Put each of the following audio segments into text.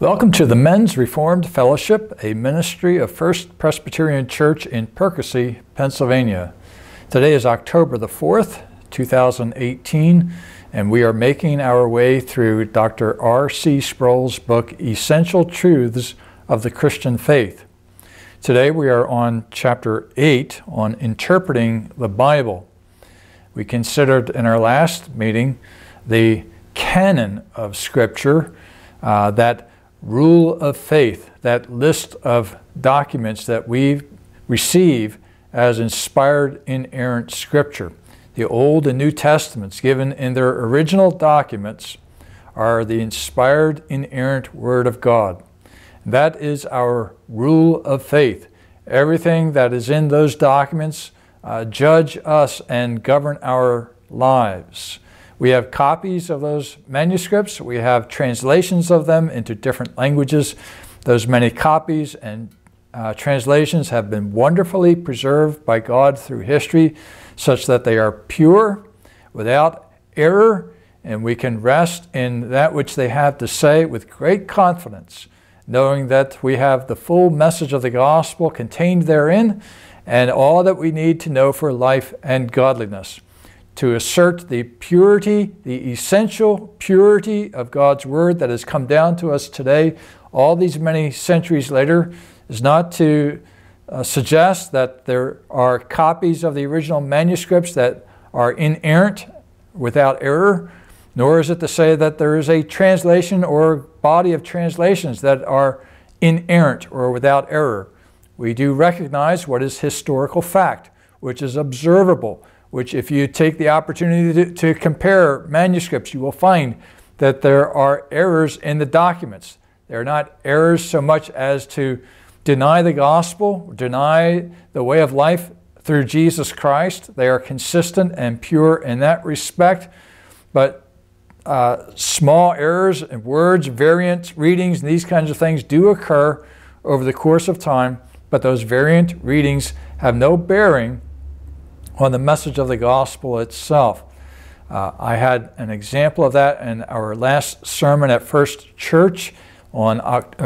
Welcome to the Men's Reformed Fellowship, a ministry of First Presbyterian Church in Perkasie, Pennsylvania. Today is October the 4th, 2018, and we are making our way through Dr. R.C. Sproul's book, Essential Truths of the Christian Faith. Today we are on chapter 8 on interpreting the Bible. We considered in our last meeting the canon of Scripture, that rule of faith, that list of documents that we receive as inspired, inerrant Scripture. The Old and New Testaments, given in their original documents, are the inspired, inerrant Word of God. That is our rule of faith. Everything that is in those documents judge us and govern our lives. We have copies of those manuscripts. We have translations of them into different languages. Those many copies and translations have been wonderfully preserved by God through history, such that they are pure, without error, and we can rest in that which they have to say with great confidence, knowing that we have the full message of the gospel contained therein and all that we need to know for life and godliness. To assert the purity, the essential purity of God's Word that has come down to us today, all these many centuries later, is not to suggest that there are copies of the original manuscripts that are inerrant, without error, nor is it to say that there is a translation or body of translations that are inerrant or without error. We do recognize what is historical fact, which is observable, which if you take the opportunity to compare manuscripts, you will find that there are errors in the documents. They're not errors so much as to deny the gospel, deny the way of life through Jesus Christ. They are consistent and pure in that respect, but small errors in words, variant readings, and these kinds of things do occur over the course of time, but those variant readings have no bearing on the message of the gospel itself. I had an example of that in our last sermon at First Church on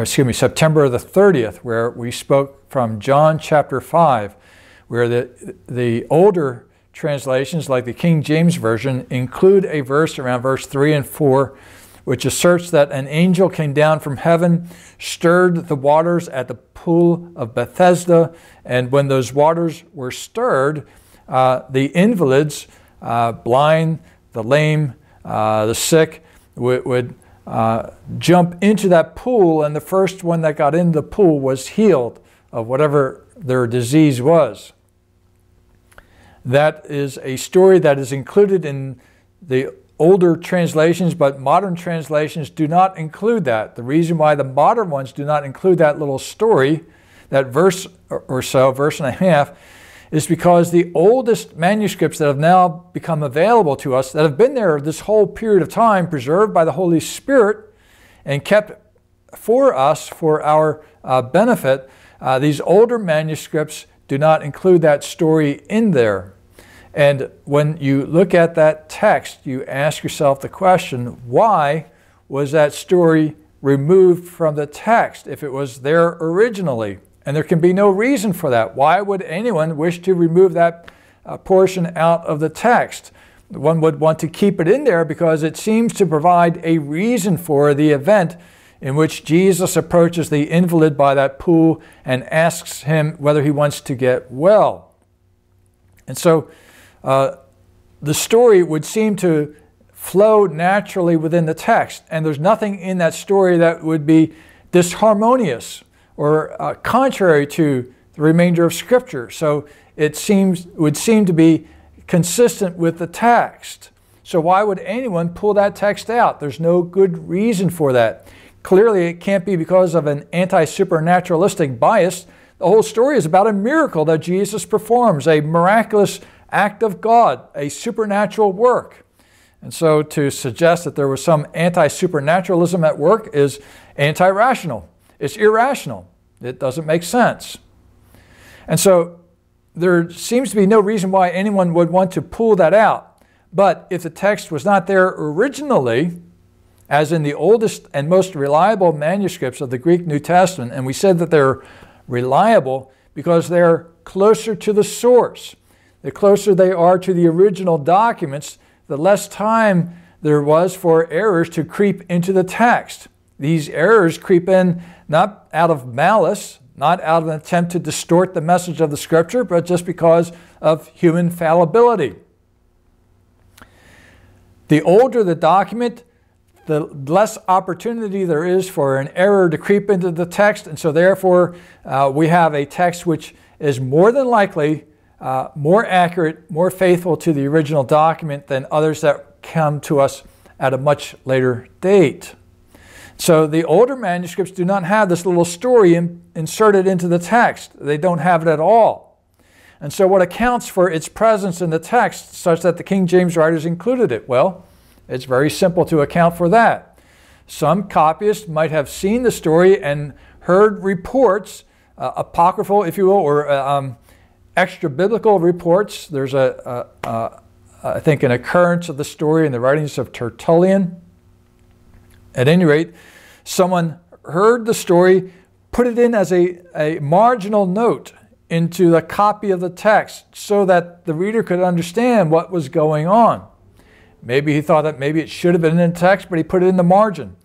September the 30th, where we spoke from John chapter 5, where the older translations, like the King James Version, include a verse around verse 3 and 4, which asserts that an angel came down from heaven, stirred the waters at the pool of Bethesda, and when those waters were stirred, the invalids, blind, the lame, the sick, would jump into that pool, and the first one that got into the pool was healed of whatever their disease was. That is a story that is included in the older translations, but modern translations do not include that. The reason why the modern ones do not include that little story, that verse or so, verse and a half, is because the oldest manuscripts that have now become available to us, that have been there this whole period of time, preserved by the Holy Spirit and kept for us, for our benefit, these older manuscripts do not include that story in there. And when you look at that text, you ask yourself the question, why was that story removed from the text if it was there originally? And there can be no reason for that. Why would anyone wish to remove that portion out of the text? One would want to keep it in there because it seems to provide a reason for the event in which Jesus approaches the invalid by that pool and asks him whether he wants to get well. And so the story would seem to flow naturally within the text, and there's nothing in that story that would be disharmonious or contrary to the remainder of Scripture. So it would seem to be consistent with the text. So why would anyone pull that text out? There's no good reason for that. Clearly, it can't be because of an anti-supernaturalistic bias. The whole story is about a miracle that Jesus performs, a miraculous act of God, a supernatural work. And so to suggest that there was some anti-supernaturalism at work is anti-rational. It's irrational. It doesn't make sense. And so there seems to be no reason why anyone would want to pull that out. But if the text was not there originally, as in the oldest and most reliable manuscripts of the Greek New Testament. And we said that they're reliable because they're closer to the source. The closer they are to the original documents, the less time there was for errors to creep into the text. These errors creep in not out of malice, not out of an attempt to distort the message of the Scripture, but just because of human fallibility. The older the document, the less opportunity there is for an error to creep into the text, and so therefore we have a text which is more than likely more accurate, more faithful to the original document than others that come to us at a much later date. So the older manuscripts do not have this little story inserted into the text. They don't have it at all. And so what accounts for its presence in the text such that the King James writers included it? Well, it's very simple to account for that. Some copyists might have seen the story and heard reports, apocryphal, if you will, or extra-biblical reports. There's, I think, an occurrence of the story in the writings of Tertullian. At any rate, someone heard the story, put it in as a marginal note into the copy of the text so that the reader could understand what was going on. Maybe he thought that maybe it should have been in the text, but he put it in the margin.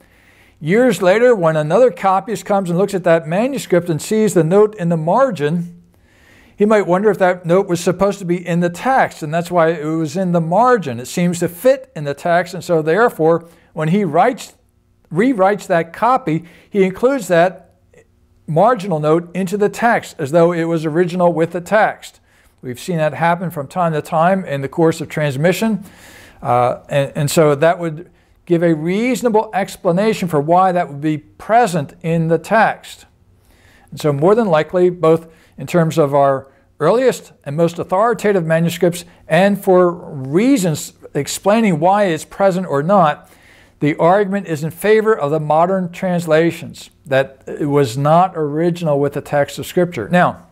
Years later, when another copyist comes and looks at that manuscript and sees the note in the margin, he might wonder if that note was supposed to be in the text, and that's why it was in the margin. It seems to fit in the text, and so therefore, when he rewrites that copy, he includes that marginal note into the text as though it was original with the text. We've seen that happen from time to time in the course of transmission, and so that would give a reasonable explanation for why that would be present in the text. And so more than likely, both in terms of our earliest and most authoritative manuscripts and for reasons explaining why it's present or not, the argument is in favor of the modern translations, that it was not original with the text of Scripture. Now,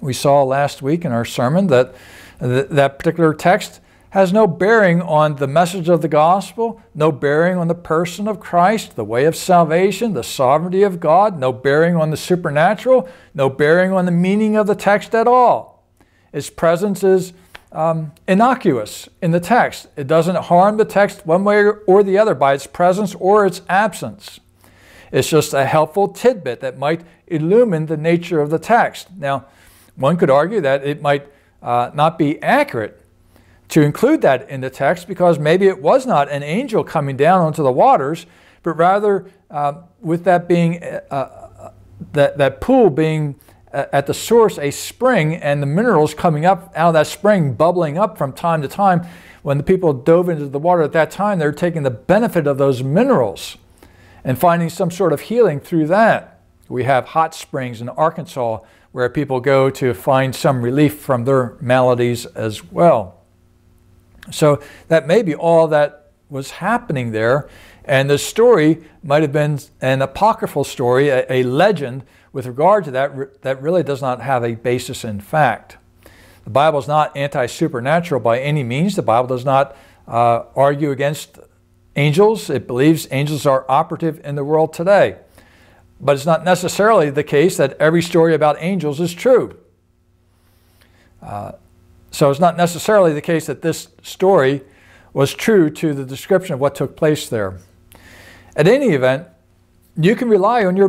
we saw last week in our sermon that that particular text has no bearing on the message of the gospel, no bearing on the person of Christ, the way of salvation, the sovereignty of God, no bearing on the supernatural, no bearing on the meaning of the text at all. Its presence is innocuous in the text. It doesn't harm the text one way or the other by its presence or its absence. It's just a helpful tidbit that might illumine the nature of the text. Now, one could argue that it might not be accurate to include that in the text because maybe it was not an angel coming down onto the waters, but rather with that being that pool being at the source, a spring, and the minerals coming up out of that spring, bubbling up from time to time. When the people dove into the water at that time, they were taking the benefit of those minerals and finding some sort of healing through that. We have hot springs in Arkansas where people go to find some relief from their maladies as well. So that may be all that was happening there, and the story might have been an apocryphal story, a legend, with regard to that, that really does not have a basis in fact. The Bible is not anti-supernatural by any means. The Bible does not argue against angels. It believes angels are operative in the world today. But it's not necessarily the case that every story about angels is true. So it's not necessarily the case that this story was true to the description of what took place there. At any event, you can rely on your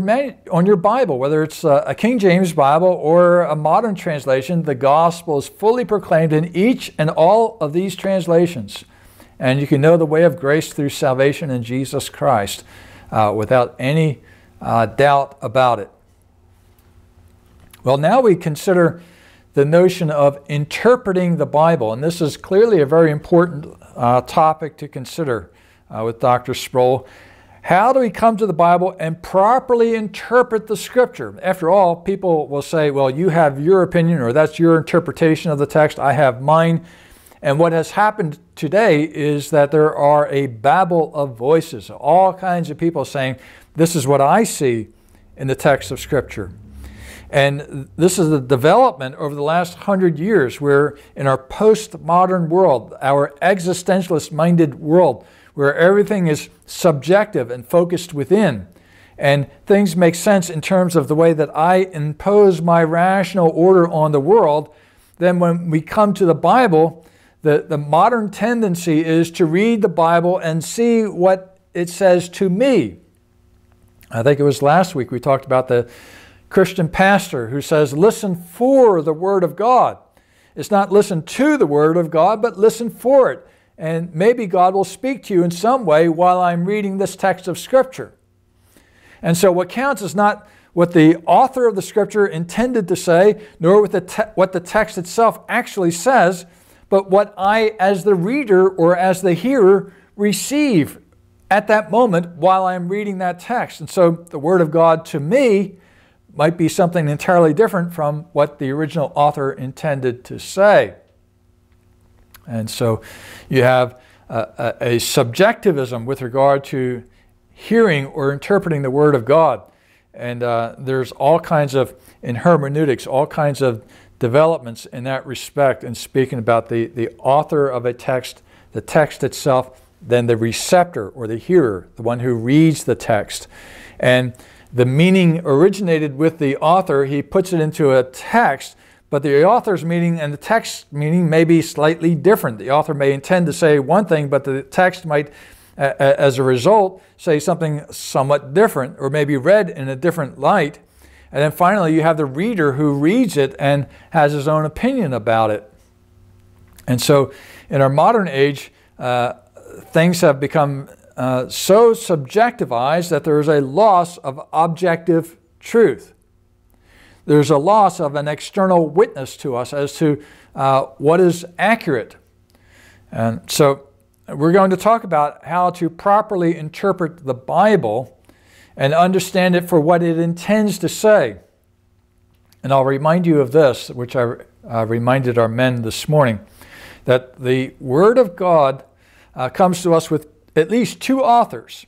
Bible, whether it's a King James Bible or a modern translation. The gospel is fully proclaimed in each and all of these translations. And you can know the way of grace through salvation in Jesus Christ without any doubt about it. Well, now we consider the notion of interpreting the Bible. And this is clearly a very important topic to consider with Dr. Sproul. How do we come to the Bible and properly interpret the Scripture? After all, people will say, well, you have your opinion, or that's your interpretation of the text, I have mine. And what has happened today is that there are a babel of voices, all kinds of people saying, this is what I see in the text of Scripture. And this is the development over the last 100 years, where in our postmodern world, our existentialist-minded world, where everything is subjective and focused within, and things make sense in terms of the way that I impose my rational order on the world, then when we come to the Bible, the modern tendency is to read the Bible and see what it says to me. I think it was last week we talked about the Christian pastor who says, listen for the Word of God. It's not listen to the Word of God, but listen for it. And maybe God will speak to you in some way while I'm reading this text of Scripture. And so what counts is not what the author of the Scripture intended to say, nor what the text itself actually says, but what I as the reader or as the hearer receive at that moment while I'm reading that text. And so the Word of God to me might be something entirely different from what the original author intended to say. And so you have a subjectivism with regard to hearing or interpreting the Word of God. And there's all kinds of, in hermeneutics, all kinds of developments in that respect in speaking about the author of a text, the text itself, then the receptor or the hearer, the one who reads the text. And the meaning originated with the author, he puts it into a text, but the author's meaning and the text meaning may be slightly different. The author may intend to say one thing, but the text might, as a result, say something somewhat different or maybe read in a different light. And then finally, you have the reader who reads it and has his own opinion about it. And so in our modern age, things have become so subjectivized that there is a loss of objective truth. There's a loss of an external witness to us as to what is accurate. And so we're going to talk about how to properly interpret the Bible and understand it for what it intends to say. And I'll remind you of this, which I reminded our men this morning, that the Word of God comes to us with at least two authors.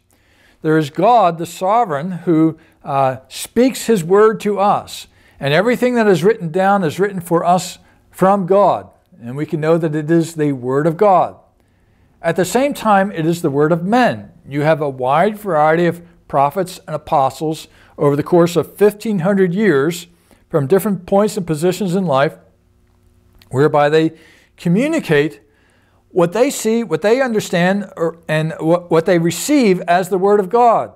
There is God, the sovereign, who speaks His Word to us. And everything that is written down is written for us from God. And we can know that it is the Word of God. At the same time, it is the Word of men. You have a wide variety of prophets and apostles over the course of 1,500 years from different points and positions in life, whereby they communicate what they see, what they understand, and what they receive as the Word of God.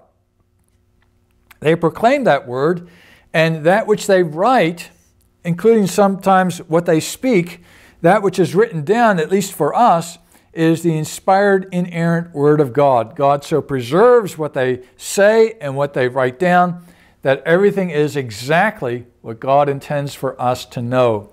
They proclaim that Word, and that which they write, including sometimes what they speak, that which is written down, at least for us, is the inspired, inerrant Word of God. God so preserves what they say and what they write down that everything is exactly what God intends for us to know.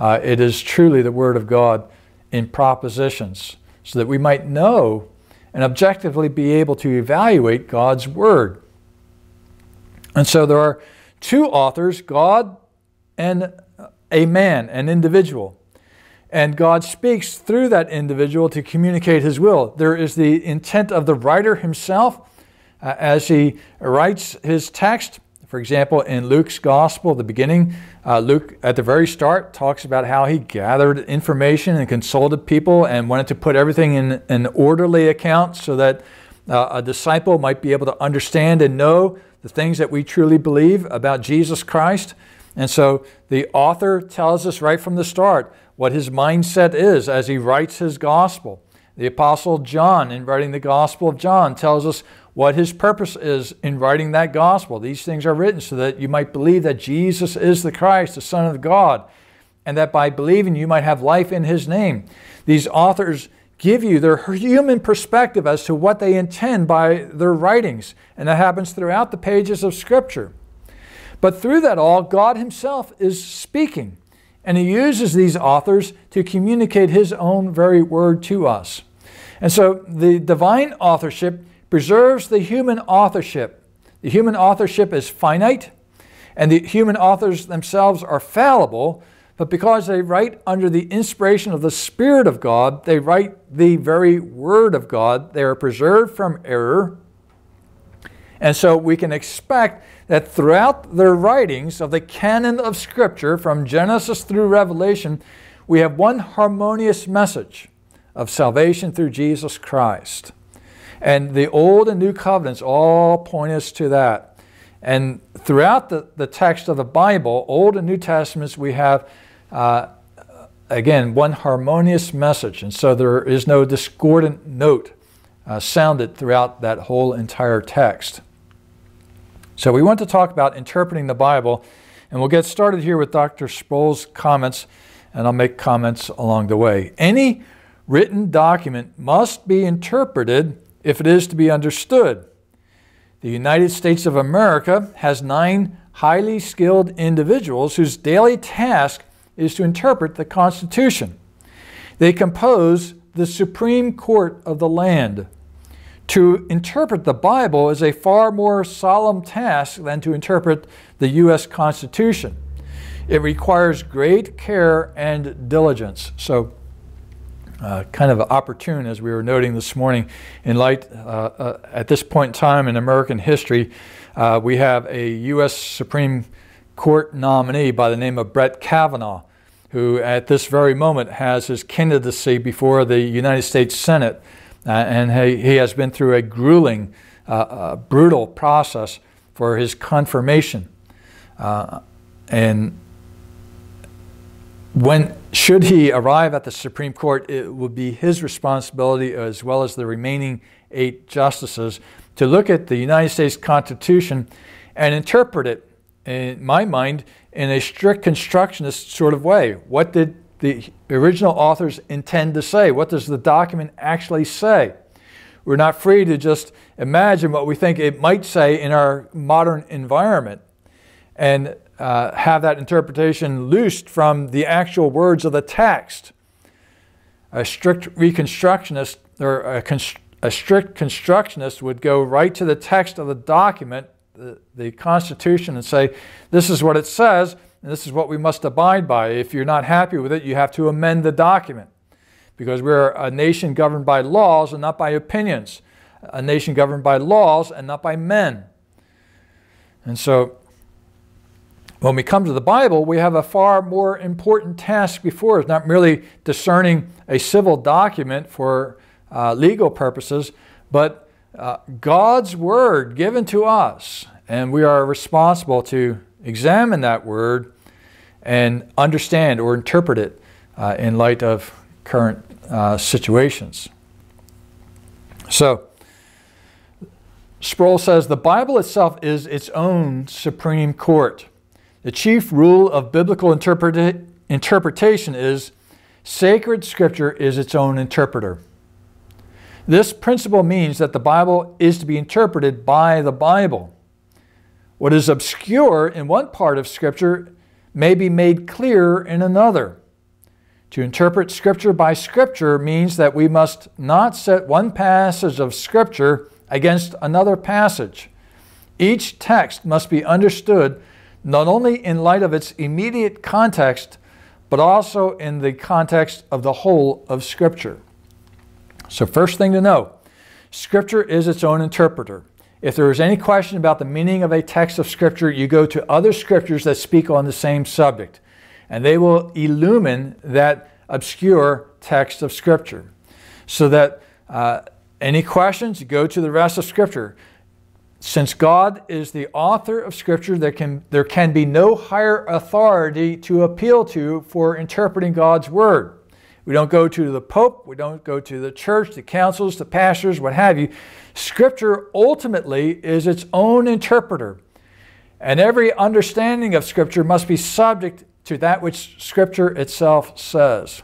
It is truly the Word of God in propositions, so that we might know and objectively be able to evaluate God's Word. And so there are two authors, God and a man, an individual. And God speaks through that individual to communicate His will. There is the intent of the writer himself as he writes his text. For example, in Luke's Gospel, the beginning, Luke at the very start talks about how he gathered information and consulted people and wanted to put everything in an orderly account so that a disciple might be able to understand and know the things that we truly believe about Jesus Christ. And so the author tells us right from the start what his mindset is as he writes his Gospel. The Apostle John, in writing the Gospel of John, tells us what his purpose is in writing that Gospel. These things are written so that you might believe that Jesus is the Christ, the Son of God, and that by believing you might have life in His name. These authors give you their human perspective as to what they intend by their writings, and that happens throughout the pages of Scripture. But through that all, God Himself is speaking. And He uses these authors to communicate His own very Word to us. And so the divine authorship preserves the human authorship. The human authorship is finite, and the human authors themselves are fallible, but because they write under the inspiration of the Spirit of God, they write the very Word of God. They are preserved from error. And so we can expect that throughout their writings of the canon of Scripture, from Genesis through Revelation, we have one harmonious message of salvation through Jesus Christ. And the Old and New Covenants all point us to that. And throughout the text of the Bible, Old and New Testaments, we have, again, one harmonious message. And so there is no discordant note sounded throughout that whole entire text. So we want to talk about interpreting the Bible, and we'll get started here with Dr. Sproul's comments, and I'll make comments along the way. Any written document must be interpreted if it is to be understood. The United States of America has 9 highly skilled individuals whose daily task is to interpret the Constitution. They compose the Supreme Court of the land. To interpret the Bible is a far more solemn task than to interpret the U.S. Constitution. It requires great care and diligence. So kind of opportune, as we were noting this morning, in light at this point in time in American history, we have a U.S. Supreme Court nominee by the name of Brett Kavanaugh, who at this very moment has his candidacy before the United States Senate. And he has been through a grueling, brutal process for his confirmation. And when should he arrive at the Supreme Court, it would be his responsibility, as well as the remaining 8 justices, to look at the United States Constitution and interpret it, in my mind, in a strict constructionist sort of way. What did the original authors intend to say? What does the document actually say? We're not free to just imagine what we think it might say in our modern environment and have that interpretation loosed from the actual words of the text. A strict reconstructionist or a strict constructionist would go right to the text of the document, the Constitution, and say, this is what it says, and this is what we must abide by. If you're not happy with it, you have to amend the document, because we're a nation governed by laws and not by opinions, a nation governed by laws and not by men. And so when we come to the Bible, we have a far more important task before us, not merely discerning a civil document for legal purposes, but God's Word given to us. And we are responsible to examine that Word and understand or interpret it in light of current situations. So, Sproul says, the Bible itself is its own Supreme Court. The chief rule of biblical interpretation is sacred Scripture is its own interpreter. This principle means that the Bible is to be interpreted by the Bible. What is obscure in one part of Scripture may be made clear in another. To interpret Scripture by Scripture means that we must not set one passage of Scripture against another passage. Each text must be understood not only in light of its immediate context, but also in the context of the whole of Scripture. So first thing to know, Scripture is its own interpreter. If there is any question about the meaning of a text of Scripture, you go to other Scriptures that speak on the same subject, and they will illumine that obscure text of Scripture. So that any questions, you go to the rest of Scripture. Since God is the author of Scripture, there can be no higher authority to appeal to for interpreting God's Word. We don't go to the Pope, we don't go to the church, the councils, the pastors, what have you. Scripture ultimately is its own interpreter, and every understanding of Scripture must be subject to that which Scripture itself says.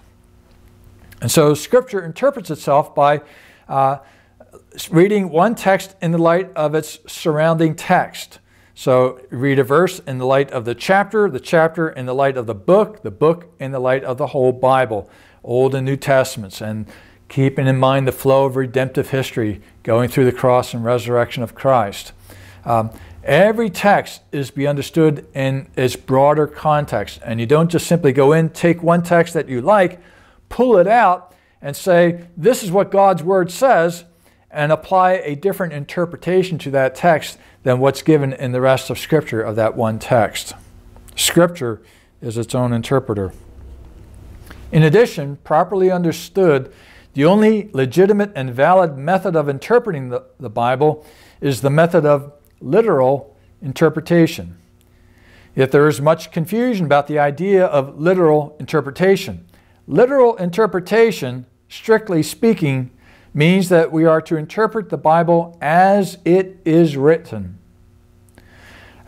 And so Scripture interprets itself by reading one text in the light of its surrounding text. So read a verse in the light of the chapter in the light of the book in the light of the whole Bible, Old and New Testaments, and keeping in mind the flow of redemptive history going through the cross and resurrection of Christ. Every text is to be understood in its broader context, and you don't just simply go in, take one text that you like, pull it out, and say, this is what God's Word says, and apply a different interpretation to that text than what's given in the rest of Scripture of that one text. Scripture is its own interpreter. In addition, properly understood, The only legitimate and valid method of interpreting the Bible is the method of literal interpretation. Yet there is much confusion about the idea of literal interpretation. Literal interpretation, strictly speaking, means that we are to interpret the Bible as it is written.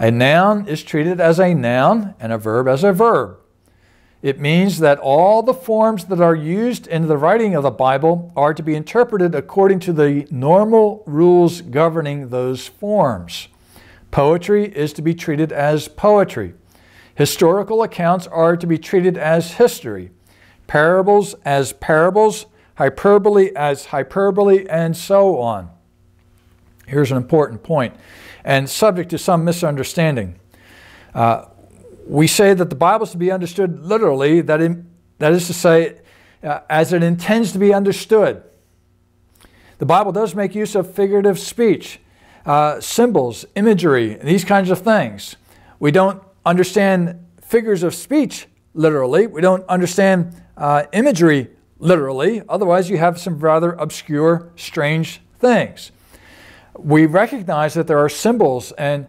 A noun is treated as a noun and a verb as a verb. It means that all the forms that are used in the writing of the Bible are to be interpreted according to the normal rules governing those forms. Poetry is to be treated as poetry. Historical accounts are to be treated as history. Parables as parables, hyperbole as hyperbole, and so on. Here's an important point, and subject to some misunderstanding. We say that the Bible is to be understood literally, that is to say, as it intends to be understood. The Bible does make use of figurative speech, symbols, imagery, and these kinds of things. We don't understand figures of speech literally. We don't understand imagery literally. Otherwise, you have some rather obscure, strange things. We recognize that there are symbols and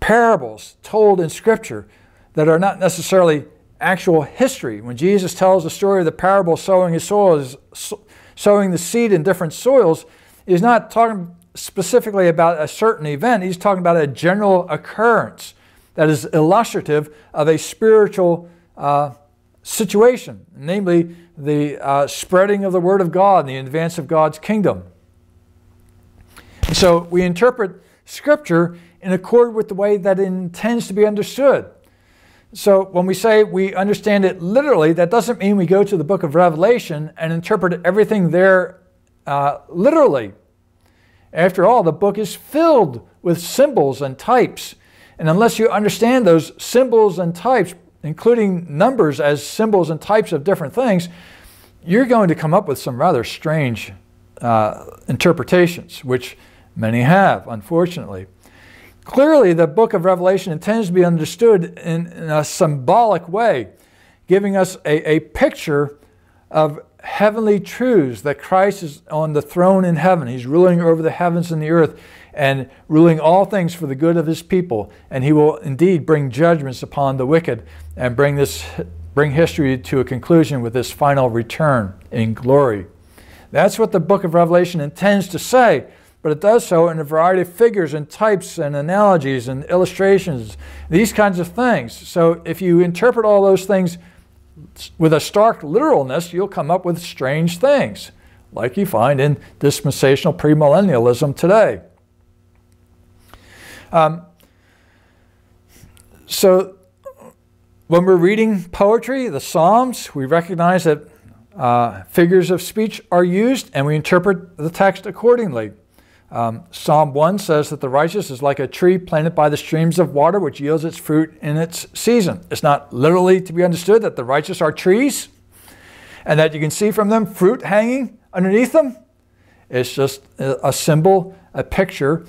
parables told in Scripture that are not necessarily actual history. When Jesus tells the story of the parable sowing the seed in different soils, he's not talking specifically about a certain event. He's talking about a general occurrence that is illustrative of a spiritual situation, namely the spreading of the Word of God and the advance of God's kingdom. So we interpret Scripture in accord with the way that it intends to be understood. So when we say we understand it literally, that doesn't mean we go to the book of Revelation and interpret everything there literally. After all, the book is filled with symbols and types. And unless you understand those symbols and types, including numbers as symbols and types of different things, you're going to come up with some rather strange interpretations, which many have, unfortunately. Clearly, the book of Revelation intends to be understood in a symbolic way, giving us a picture of heavenly truths, that Christ is on the throne in heaven. He's ruling over the heavens and the earth and ruling all things for the good of his people. And he will indeed bring judgments upon the wicked and bring history to a conclusion with this final return in glory. That's what the book of Revelation intends to say, but it does so in a variety of figures and types and analogies and illustrations, these kinds of things. So if you interpret all those things with a stark literalness, you'll come up with strange things, like you find in dispensational premillennialism today. So when we're reading poetry, the Psalms, we recognize that figures of speech are used, and we interpret the text accordingly. Psalm 1 says that the righteous is like a tree planted by the streams of water, which yields its fruit in its season. It's not literally to be understood that the righteous are trees and that you can see from them fruit hanging underneath them. It's just a symbol, a picture,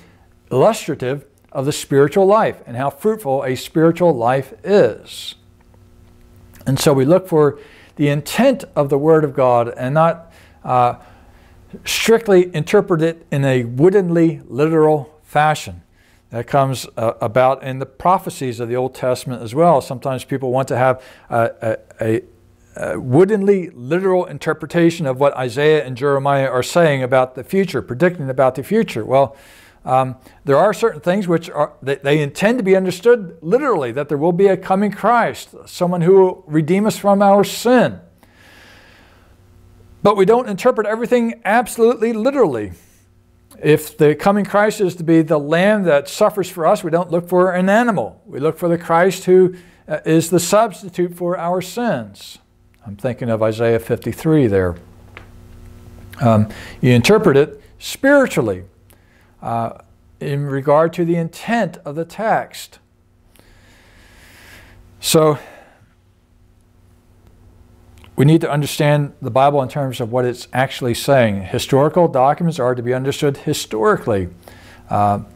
illustrative of the spiritual life and how fruitful a spiritual life is. And so we look for the intent of the Word of God and not strictly interpret it in a woodenly literal fashion. That comes about in the prophecies of the Old Testament as well. Sometimes people want to have a woodenly literal interpretation of what Isaiah and Jeremiah are saying about the future, predicting about the future. Well, there are certain things which are, they intend to be understood literally, that there will be a coming Christ, someone who will redeem us from our sin. But we don't interpret everything absolutely literally. If the coming Christ is to be the lamb that suffers for us, we don't look for an animal. We look for the Christ who is the substitute for our sins. I'm thinking of Isaiah 53 there. You interpret it spiritually in regard to the intent of the text. So we need to understand the Bible in terms of what it's actually saying. Historical documents are to be understood historically. The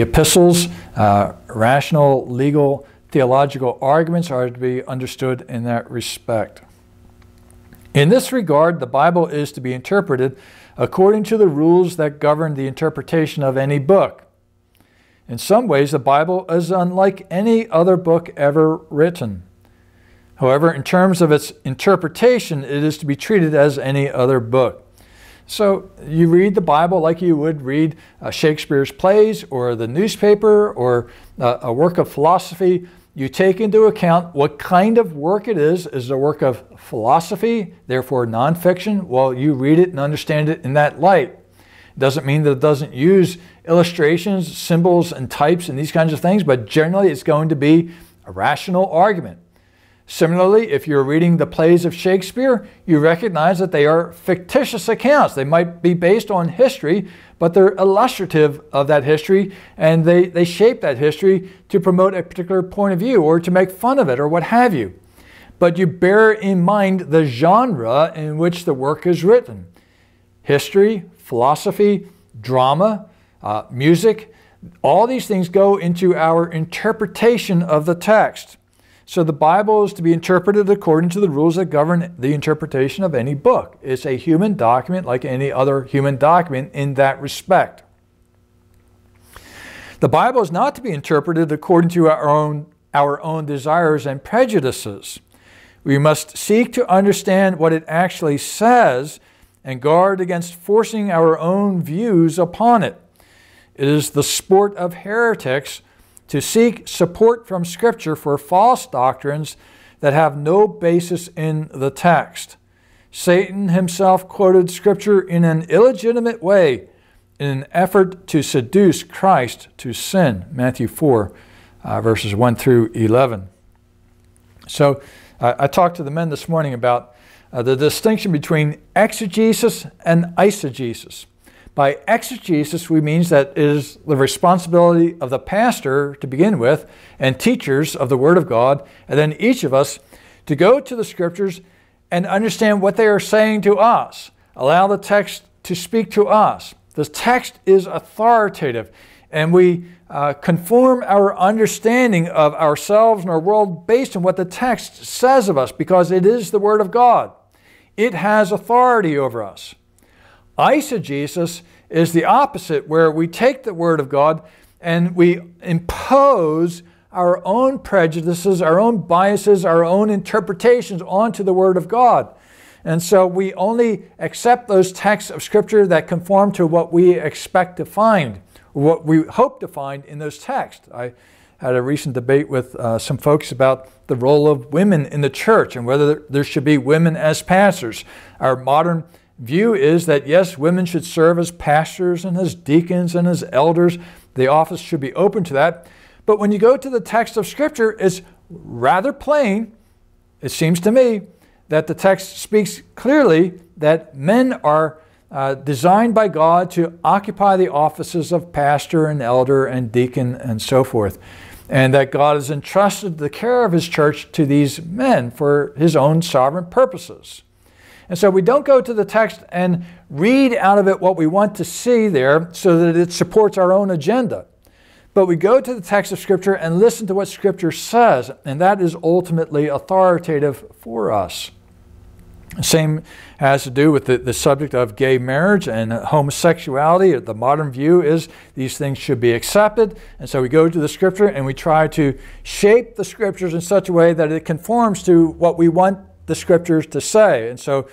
epistles, rational, legal, theological arguments are to be understood in that respect. In this regard, the Bible is to be interpreted according to the rules that govern the interpretation of any book. In some ways, the Bible is unlike any other book ever written. However, in terms of its interpretation, it is to be treated as any other book. So you read the Bible like you would read Shakespeare's plays or the newspaper or a work of philosophy. You take into account what kind of work it is. Is it a work of philosophy, therefore nonfiction? Well, you read it and understand it in that light. It doesn't mean that it doesn't use illustrations, symbols, and types and these kinds of things, but generally it's going to be a rational argument. Similarly, if you're reading the plays of Shakespeare, you recognize that they are fictitious accounts. They might be based on history, but they're illustrative of that history, and they shape that history to promote a particular point of view or to make fun of it or what have you. But you bear in mind the genre in which the work is written. History, philosophy, drama, music, all these things go into our interpretation of the text. So the Bible is to be interpreted according to the rules that govern the interpretation of any book. It's a human document like any other human document in that respect. The Bible is not to be interpreted according to our own desires and prejudices. We must seek to understand what it actually says and guard against forcing our own views upon it. It is the sport of heretics to seek support from Scripture for false doctrines that have no basis in the text. Satan himself quoted Scripture in an illegitimate way in an effort to seduce Christ to sin. Matthew 4, verses 1 through 11. So I talked to the men this morning about the distinction between exegesis and eisegesis. By exegesis, we mean that it is the responsibility of the pastor to begin with and teachers of the Word of God, and then each of us to go to the Scriptures and understand what they are saying to us. Allow the text to speak to us. The text is authoritative, and we conform our understanding of ourselves and our world based on what the text says of us, because it is the Word of God. It has authority over us. Eisegesis is the opposite, where we take the Word of God and we impose our own prejudices, our own biases, our own interpretations onto the Word of God. And so we only accept those texts of Scripture that conform to what we expect to find, or what we hope to find in those texts. I had a recent debate with some folks about the role of women in the church and whether there should be women as pastors. Our modern view is that, yes, women should serve as pastors and as deacons and as elders. The office should be open to that. But when you go to the text of Scripture, it's rather plain, it seems to me, that the text speaks clearly that men are designed by God to occupy the offices of pastor and elder and deacon and so forth, and that God has entrusted the care of His church to these men for His own sovereign purposes. And so we don't go to the text and read out of it what we want to see there so that it supports our own agenda. But we go to the text of Scripture and listen to what Scripture says, and that is ultimately authoritative for us. The same has to do with the subject of gay marriage and homosexuality. The modern view is these things should be accepted, and so we go to the Scripture and we try to shape the Scriptures in such a way that it conforms to what we want the Scriptures to say. And so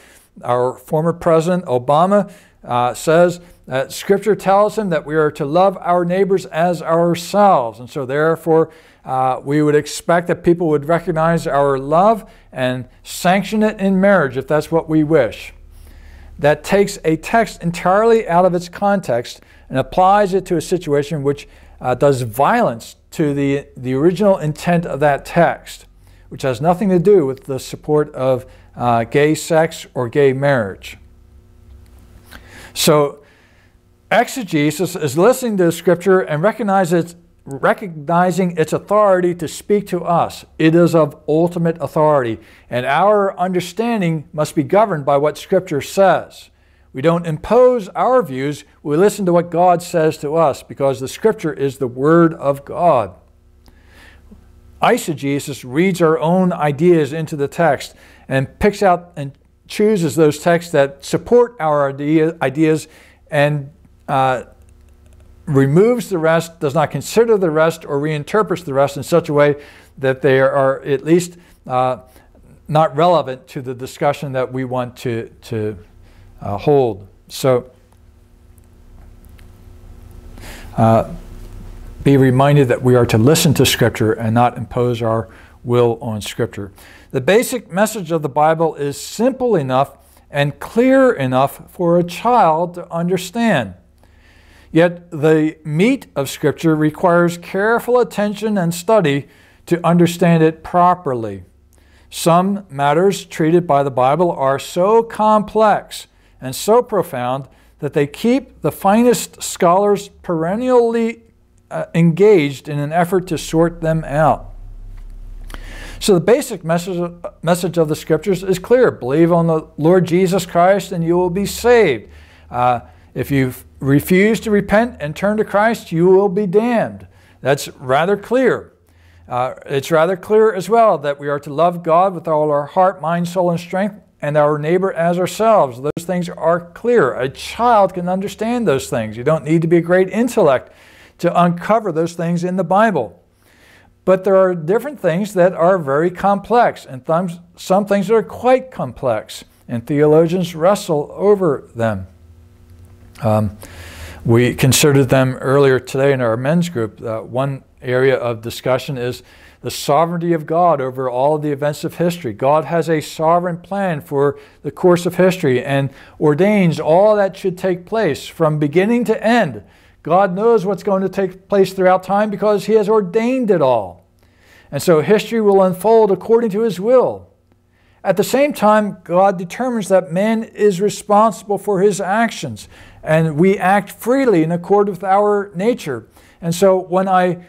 our former President Obama says that Scripture tells him that we are to love our neighbors as ourselves. And so therefore we would expect that people would recognize our love and sanction it in marriage if that's what we wish. That takes a text entirely out of its context and applies it to a situation which does violence to the original intent of that text, which has nothing to do with the support of gay sex or gay marriage. So exegesis is listening to Scripture and recognizing its authority to speak to us. It is of ultimate authority, and our understanding must be governed by what Scripture says. We don't impose our views, we listen to what God says to us, because the Scripture is the Word of God. Eisegesis reads our own ideas into the text and picks out and chooses those texts that support our ideas and removes the rest, does not consider the rest, or reinterprets the rest in such a way that they are at least not relevant to the discussion that we want to hold. So be reminded that we are to listen to Scripture and not impose our will on Scripture. The basic message of the Bible is simple enough and clear enough for a child to understand. Yet the meat of Scripture requires careful attention and study to understand it properly. Some matters treated by the Bible are so complex and so profound that they keep the finest scholars perennially engaged in an effort to sort them out. So the basic message of the Scriptures is clear. Believe on the Lord Jesus Christ and you will be saved. If you refuse to repent and turn to Christ, you will be damned. That's rather clear. It's rather clear as well that we are to love God with all our heart, mind, soul, and strength, and our neighbor as ourselves. Those things are clear. A child can understand those things. You don't need to be a great intellect to uncover those things in the Bible. But there are different things that are very complex, and some things that are quite complex, and theologians wrestle over them. We considered them earlier today in our men's group. One area of discussion is the sovereignty of God over all of the events of history. God has a sovereign plan for the course of history and ordains all that should take place from beginning to end. God knows what's going to take place throughout time because He has ordained it all. And so history will unfold according to His will. At the same time, God determines that man is responsible for his actions, and we act freely in accord with our nature. And so when I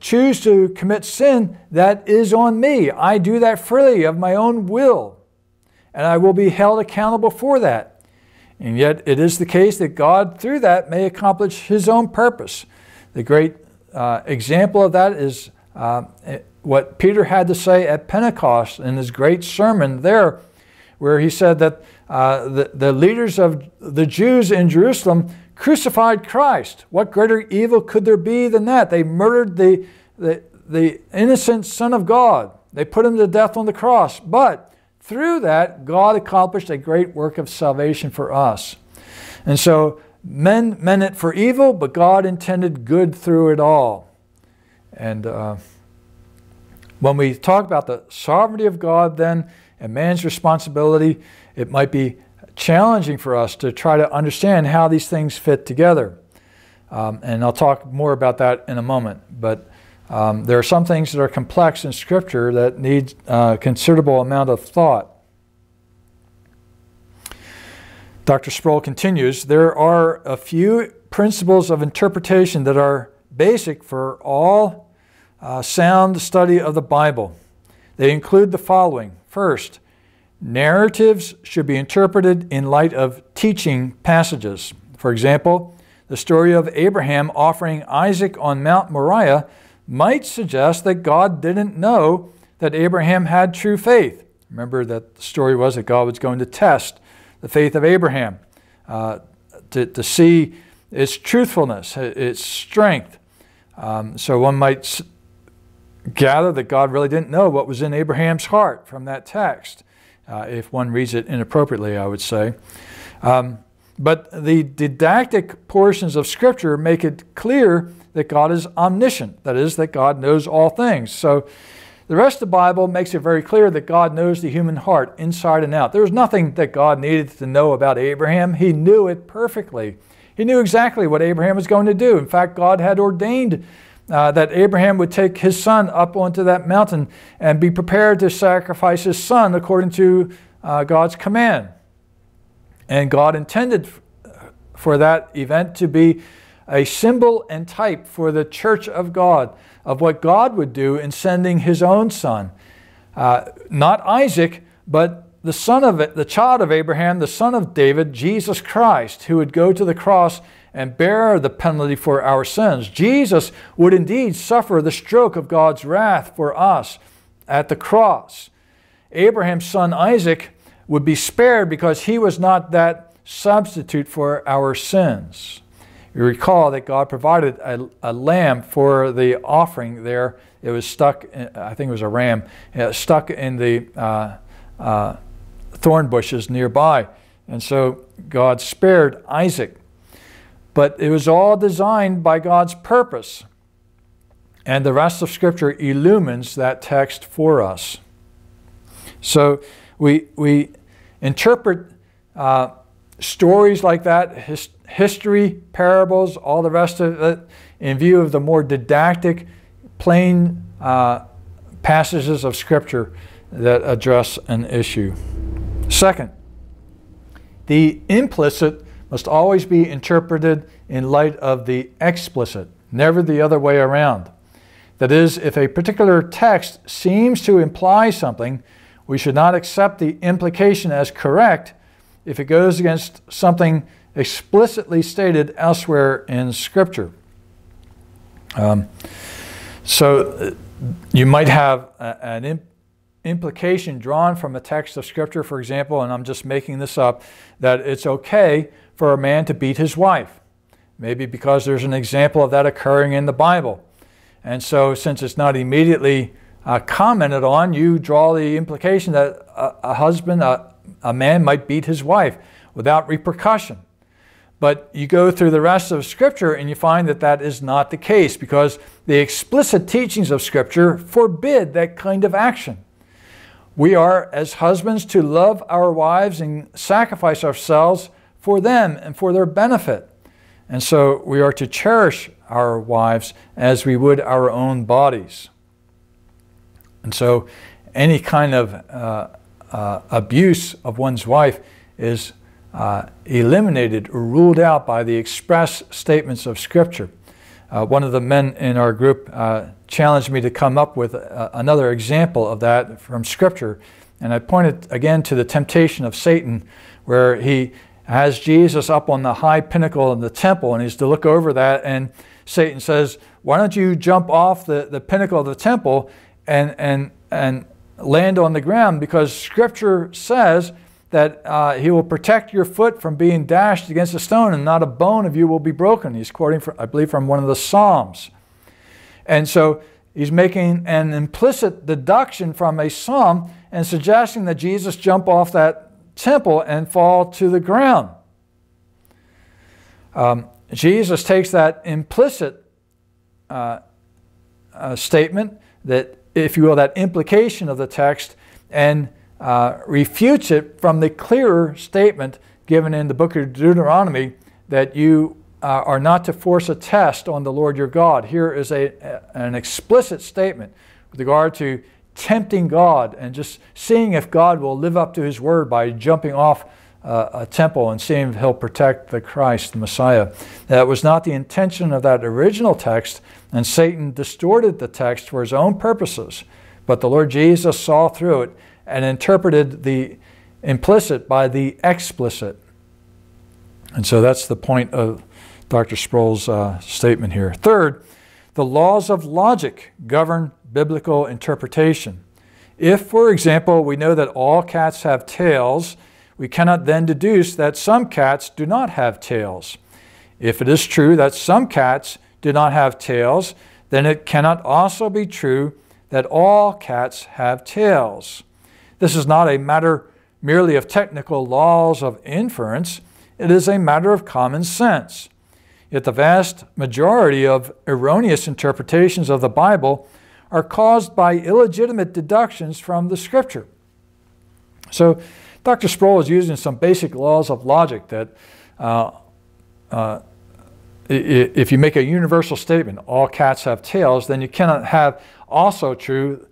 choose to commit sin, that is on me. I do that freely of my own will, and I will be held accountable for that. And yet it is the case that God, through that, may accomplish His own purpose. The great example of that is what Peter had to say at Pentecost in his great sermon there, where he said that the leaders of the Jews in Jerusalem crucified Christ. What greater evil could there be than that? They murdered the innocent Son of God. They put Him to death on the cross. But through that, God accomplished a great work of salvation for us. And so men meant it for evil, but God intended good through it all. And when we talk about the sovereignty of God then and man's responsibility, it might be challenging for us to try to understand how these things fit together. And I'll talk more about that in a moment. But there are some things that are complex in Scripture that need a considerable amount of thought. Dr. Sproul continues, there are a few principles of interpretation that are basic for all sound study of the Bible. They include the following. First, narratives should be interpreted in light of teaching passages. For example, the story of Abraham offering Isaac on Mount Moriah might suggest that God didn't know that Abraham had true faith. Remember that the story was that God was going to test the faith of Abraham to see its truthfulness, its strength. So one might gather that God really didn't know what was in Abraham's heart from that text, if one reads it inappropriately, I would say. But the didactic portions of Scripture make it clear that God is omniscient. That is, that God knows all things. So the rest of the Bible makes it very clear that God knows the human heart inside and out. There was nothing that God needed to know about Abraham. He knew it perfectly. He knew exactly what Abraham was going to do. In fact, God had ordained that Abraham would take his son up onto that mountain and be prepared to sacrifice his son according to God's command. And God intended for that event to be a symbol and type for the church of God, of what God would do in sending His own Son. Not Isaac, but the son of it, the child of Abraham, the son of David, Jesus Christ, who would go to the cross and bear the penalty for our sins. Jesus would indeed suffer the stroke of God's wrath for us at the cross. Abraham's son Isaac would be spared because he was not that substitute for our sins. You recall that God provided a lamb for the offering there. It was stuck, I think it was a ram, stuck in the thorn bushes nearby. And so God spared Isaac. But it was all designed by God's purpose. And the rest of Scripture illumines that text for us. So we interpret stories like that, history, parables, all the rest of it, in view of the more didactic, plain passages of Scripture that address an issue. Second, the implicit must always be interpreted in light of the explicit, never the other way around. That is, if a particular text seems to imply something, we should not accept the implication as correct if it goes against something explicitly stated elsewhere in Scripture. So you might have an implication drawn from a text of Scripture, for example, and I'm just making this up, that it's okay for a man to beat his wife, maybe because there's an example of that occurring in the Bible. And so since it's not immediately commented on, you draw the implication that a husband, a man might beat his wife without repercussion. But you go through the rest of Scripture and you find that that is not the case, because the explicit teachings of Scripture forbid that kind of action. We are, as husbands, to love our wives and sacrifice ourselves for them and for their benefit. And so we are to cherish our wives as we would our own bodies. And so any kind of abuse of one's wife is eliminated or ruled out by the express statements of Scripture. One of the men in our group challenged me to come up with another example of that from Scripture. And I pointed again to the temptation of Satan, where he has Jesus up on the high pinnacle in the temple, and he's to look over that, and Satan says, why don't you jump off the pinnacle of the temple and land on the ground, because Scripture says that he will protect your foot from being dashed against a stone, and not a bone of you will be broken. He's quoting, I believe, from one of the Psalms. And so he's making an implicit deduction from a psalm and suggesting that Jesus jump off that temple and fall to the ground. Jesus takes that implicit statement, that, if you will, that implication of the text, and refutes it from the clearer statement given in the book of Deuteronomy, that you are not to force a test on the Lord your God. Here is an explicit statement with regard to tempting God and just seeing if God will live up to His word by jumping off a temple and seeing if He'll protect the Christ, the Messiah. That was not the intention of that original text, and Satan distorted the text for his own purposes. But the Lord Jesus saw through it and interpreted the implicit by the explicit. And so that's the point of Dr. Sproul's statement here. Third, the laws of logic govern biblical interpretation. If, for example, we know that all cats have tails, we cannot then deduce that some cats do not have tails. If it is true that some cats do not have tails, then it cannot also be true that all cats have tails. This is not a matter merely of technical laws of inference. It is a matter of common sense. Yet the vast majority of erroneous interpretations of the Bible are caused by illegitimate deductions from the Scripture. So Dr. Sproul is using some basic laws of logic that if you make a universal statement, all cats have tails, then you cannot have also true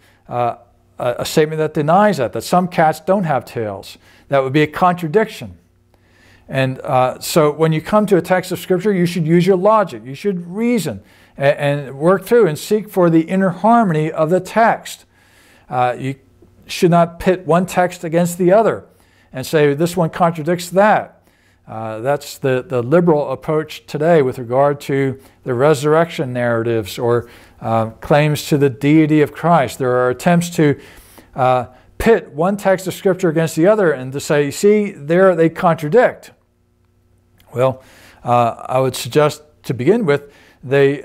a statement that denies that some cats don't have tails. That would be a contradiction. And so when you come to a text of Scripture, you should use your logic. You should reason and work through and seek for the inner harmony of the text. You should not pit one text against the other and say this one contradicts that. That's the liberal approach today with regard to the resurrection narratives or claims to the deity of Christ. There are attempts to pit one text of Scripture against the other and to say, see, there they contradict. Well, I would suggest to begin with, they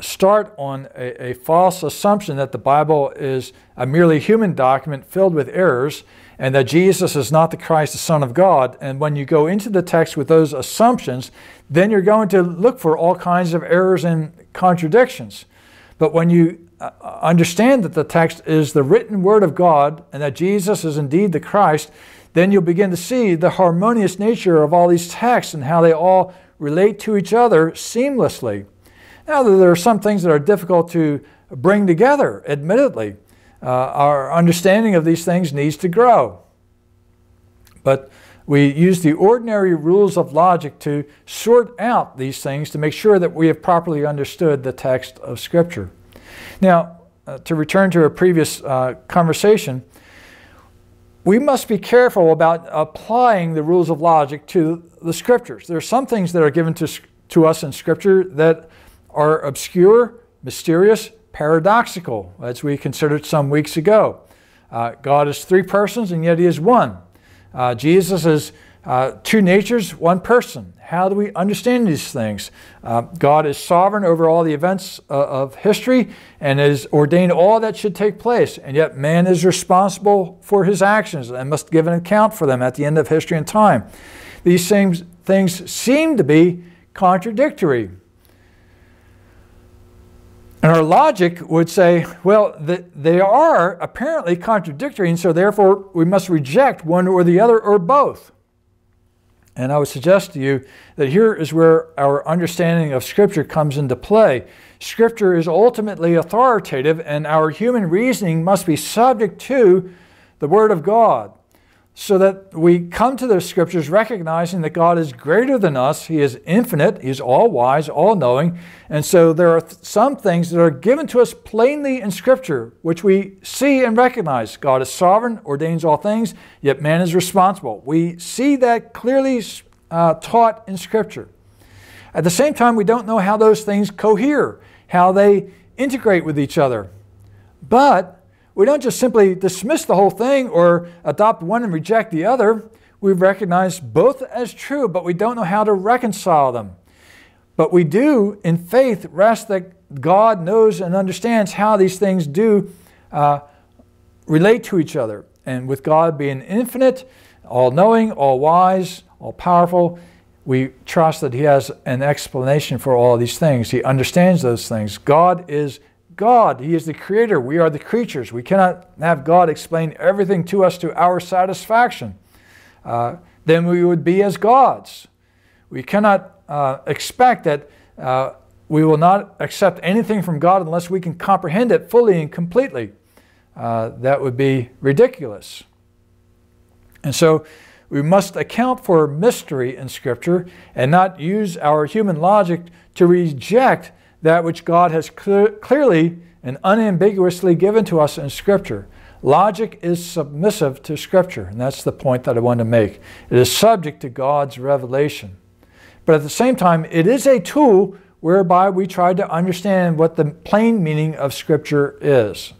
start on a false assumption that the Bible is a merely human document filled with errors and that Jesus is not the Christ, the Son of God. And when you go into the text with those assumptions, then you're going to look for all kinds of errors and contradictions. But when you understand that the text is the written Word of God and that Jesus is indeed the Christ, then you'll begin to see the harmonious nature of all these texts and how they all relate to each other seamlessly. Now, there are some things that are difficult to bring together, admittedly. Our understanding of these things needs to grow. But we use the ordinary rules of logic to sort out these things to make sure that we have properly understood the text of Scripture. Now, to return to a previous conversation, we must be careful about applying the rules of logic to the Scriptures. There are some things that are given to us in Scripture that are obscure, mysterious, paradoxical, as we considered some weeks ago. God is three persons, and yet He is one. Jesus is two natures, one person. How do we understand these things? God is sovereign over all the events of history and has ordained all that should take place, and yet man is responsible for his actions and must give an account for them at the end of history and time. These same things seem to be contradictory. And our logic would say, well, they are apparently contradictory, and so therefore we must reject one or the other or both. And I would suggest to you that here is where our understanding of Scripture comes into play. Scripture is ultimately authoritative, and our human reasoning must be subject to the Word of God, so that we come to the Scriptures recognizing that God is greater than us. He is infinite. He is all-wise, all-knowing. And so there are some things that are given to us plainly in Scripture, which we see and recognize. God is sovereign, ordains all things, yet man is responsible. We see that clearly taught in Scripture. At the same time, we don't know how those things cohere, how they integrate with each other. But we don't just simply dismiss the whole thing or adopt one and reject the other. We recognize both as true, but we don't know how to reconcile them. But we do, in faith, rest that God knows and understands how these things do relate to each other. And with God being infinite, all-knowing, all-wise, all-powerful, we trust that He has an explanation for all these things. He understands those things. God is God. He is the Creator. We are the creatures. We cannot have God explain everything to us to our satisfaction. Then we would be as gods. We cannot expect that we will not accept anything from God unless we can comprehend it fully and completely. That would be ridiculous. And so we must account for mystery in Scripture and not use our human logic to reject that which God has clearly and unambiguously given to us in Scripture. Logic is submissive to Scripture, and that's the point that I want to make. It is subject to God's revelation. But at the same time, it is a tool whereby we try to understand what the plain meaning of Scripture is.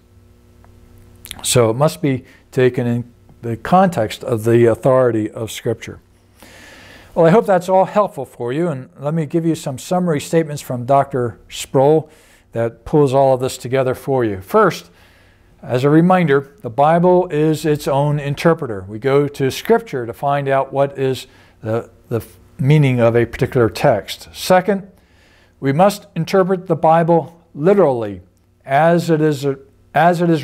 So it must be taken in the context of the authority of Scripture. Well, I hope that's all helpful for you, and let me give you some summary statements from Dr. Sproul that pulls all of this together for you. First, as a reminder, the Bible is its own interpreter. We go to Scripture to find out what is the meaning of a particular text. Second, we must interpret the Bible literally, as it is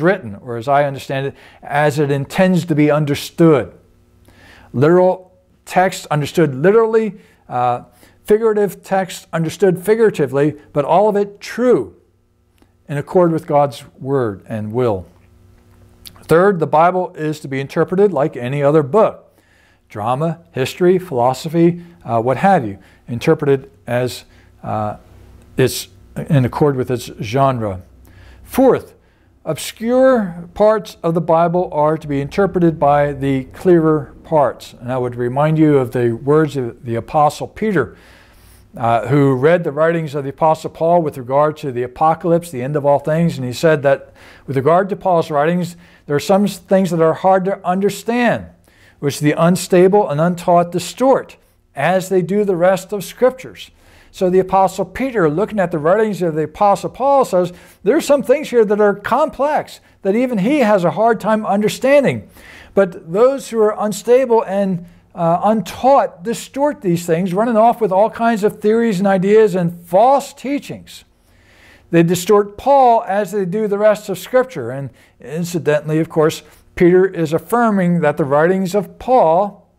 written, or as I understand it, as it intends to be understood. Literal text understood literally, figurative text understood figuratively, but all of it true in accord with God's word and will. Third, the Bible is to be interpreted like any other book, drama, history, philosophy, what have you, interpreted as it's in accord with its genre. Fourth, obscure parts of the Bible are to be interpreted by the clearer parts. And I would remind you of the words of the Apostle Peter who read the writings of the Apostle Paul with regard to the apocalypse, the end of all things, and he said that with regard to Paul's writings, there are some things that are hard to understand, which the unstable and untaught distort, as they do the rest of Scriptures. So the Apostle Peter, looking at the writings of the Apostle Paul, says there are some things here that are complex, that even he has a hard time understanding. But those who are unstable and untaught distort these things, running off with all kinds of theories and ideas and false teachings. They distort Paul as they do the rest of Scripture. And incidentally, of course, Peter is affirming that the writings of Paul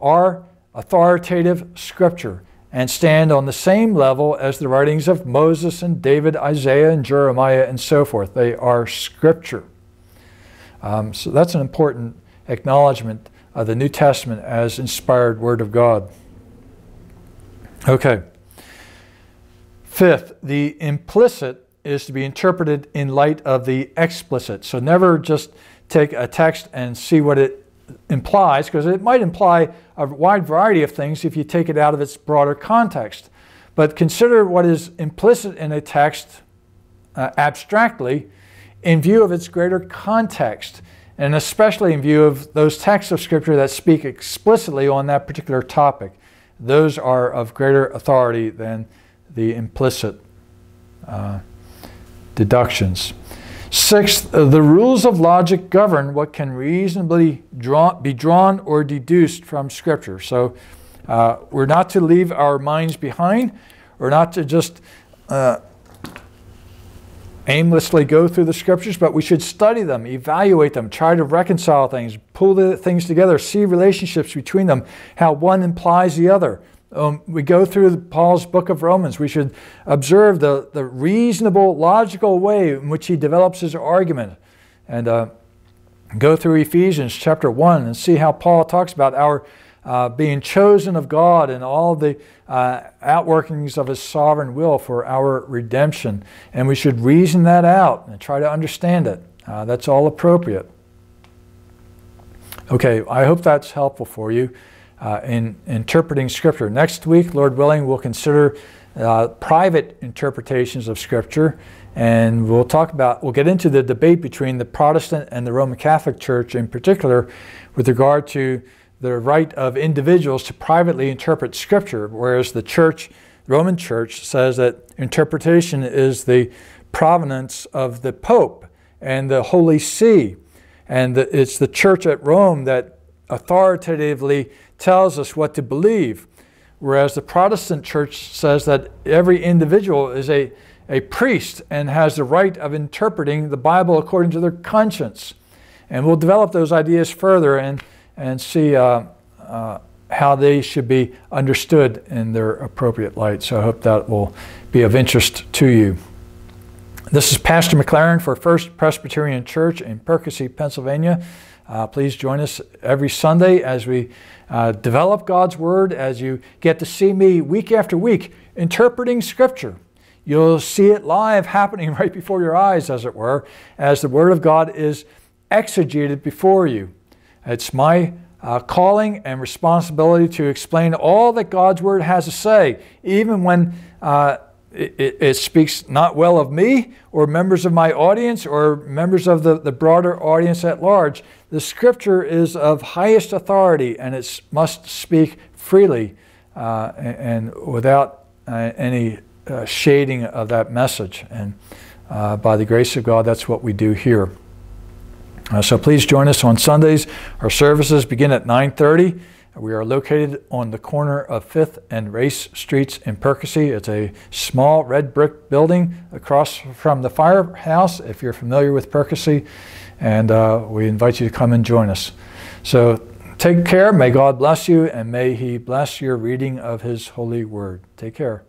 are authoritative Scripture and stand on the same level as the writings of Moses and David, Isaiah and Jeremiah and so forth. They are Scripture. So that's an important acknowledgement of the New Testament as inspired Word of God. Okay. Fifth, the implicit is to be interpreted in light of the explicit. So never just take a text and see what it implies, because it might imply a wide variety of things if you take it out of its broader context. But consider what is implicit in a text abstractly in view of its greater context, and especially in view of those texts of Scripture that speak explicitly on that particular topic. Those are of greater authority than the implicit deductions. Sixth, the rules of logic govern what can reasonably be drawn or deduced from Scripture. So we're not to leave our minds behind. We're not to just aimlessly go through the Scriptures, but we should study them, evaluate them, try to reconcile things, pull the things together, see relationships between them, how one implies the other. We go through Paul's book of Romans. We should observe the reasonable, logical way in which he develops his argument. And go through Ephesians chapter 1 and see how Paul talks about our being chosen of God and all the outworkings of His sovereign will for our redemption. And we should reason that out and try to understand it. That's all appropriate. Okay, I hope that's helpful for you. In interpreting Scripture. Next week, Lord willing, we'll consider private interpretations of Scripture, and we'll get into the debate between the Protestant and the Roman Catholic Church in particular with regard to the right of individuals to privately interpret Scripture, whereas the Church, the Roman Church, says that interpretation is the provenance of the Pope and the Holy See, and it's the Church at Rome that authoritatively tells us what to believe, whereas the Protestant Church says that every individual is a priest and has the right of interpreting the Bible according to their conscience. And we'll develop those ideas further and see how they should be understood in their appropriate light. So I hope that will be of interest to you. This is Pastor MacLaren for First Presbyterian Church in Perkasie, Pennsylvania. Please join us every Sunday as we develop God's Word, as you get to see me week after week interpreting Scripture. You'll see it live happening right before your eyes, as it were, as the Word of God is exegeted before you. It's my calling and responsibility to explain all that God's Word has to say, even when it speaks not well of me or members of my audience or members of the broader audience at large. The Scripture is of highest authority, and it must speak freely and without any shading of that message. And by the grace of God, that's what we do here. So please join us on Sundays. Our services begin at 9:30. We are located on the corner of 5th and Race Streets in Perkasie. It's a small red brick building across from the firehouse, if you're familiar with Perkasie, and we invite you to come and join us. So take care. May God bless you, and may He bless your reading of His holy word. Take care.